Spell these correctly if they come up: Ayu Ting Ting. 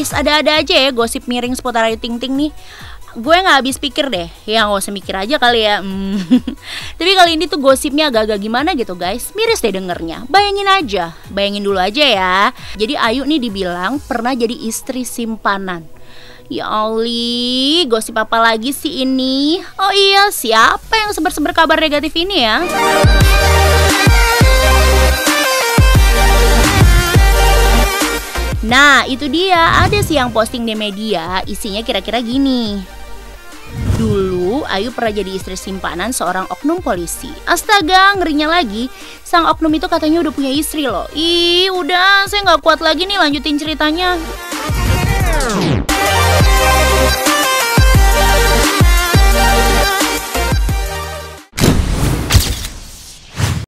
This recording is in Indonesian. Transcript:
guys, ada-ada aja ya gosip miring seputar Ayu Ting Ting nih. Gue gak habis pikir deh, ya gak usah mikir aja kali ya. Tapi kali ini tuh gosipnya agak-agak gimana gitu guys, miris deh dengernya. Bayangin dulu aja ya. Jadi Ayu nih dibilang pernah jadi istri simpanan. Ya Oli, gosip apa lagi sih ini? Oh iya, siapa yang sebar-sebar kabar negatif ini ya? Nah itu dia, ada sih yang posting di media, isinya kira-kira gini. Dulu Ayu pernah jadi istri simpanan seorang oknum polisi. Astaga, ngerinya lagi, sang oknum itu katanya udah punya istri loh. Ih udah, saya nggak kuat lagi nih lanjutin ceritanya.